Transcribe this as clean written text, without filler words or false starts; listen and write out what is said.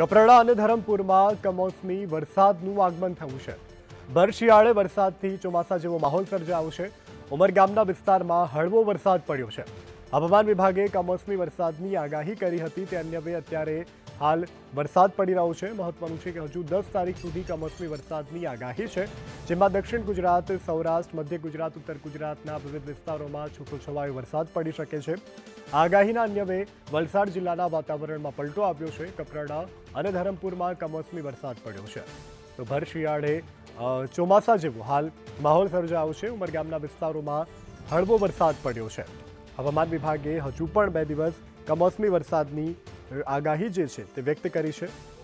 कपराड़ा और धरमपुर में कमोसमी वरसादनुं आगमन थयुं छे। भर शियाळे वरसादथी चोमासा जेवो माहोल सर्जायो छे। उमरगामना विस्तारमां हळवो वरसाद पड्यो छे। हवामान विभागे कमोसमी वरसादनी आगाही करी हती ते अन्वये अत्यारे हाल वरसाद पड़ी रह्यो छे। महत्वनुं छे के हजू 10 तारीख सुधी कमोसमी वरसादनी आगाही छे, जेमां दक्षिण गुजरात, सौराष्ट्र, मध्य गुजरात, उत्तर गुजरातना विविध विस्तारोमां छूटोछवायो वरसाद पड़ी शके छे। आगाहीना अन्वये वलसाड जिल्लाना वातावरणमां पलटो आव्यो छे। कपराड़ा अने धरमपुरमां कमोसमी वरसाद पड्यो छे, तो भर शियाळे चोमासा जेवो हाल माहोल सर्जायो छे। उमरगामना विस्तारोमां हळवो वरसाद पड्यो छे। हवामान विभागे हजू पण 2 दिवस कमोसमी वरसादनी आगाही जे छे ते व्यक्त करी छे।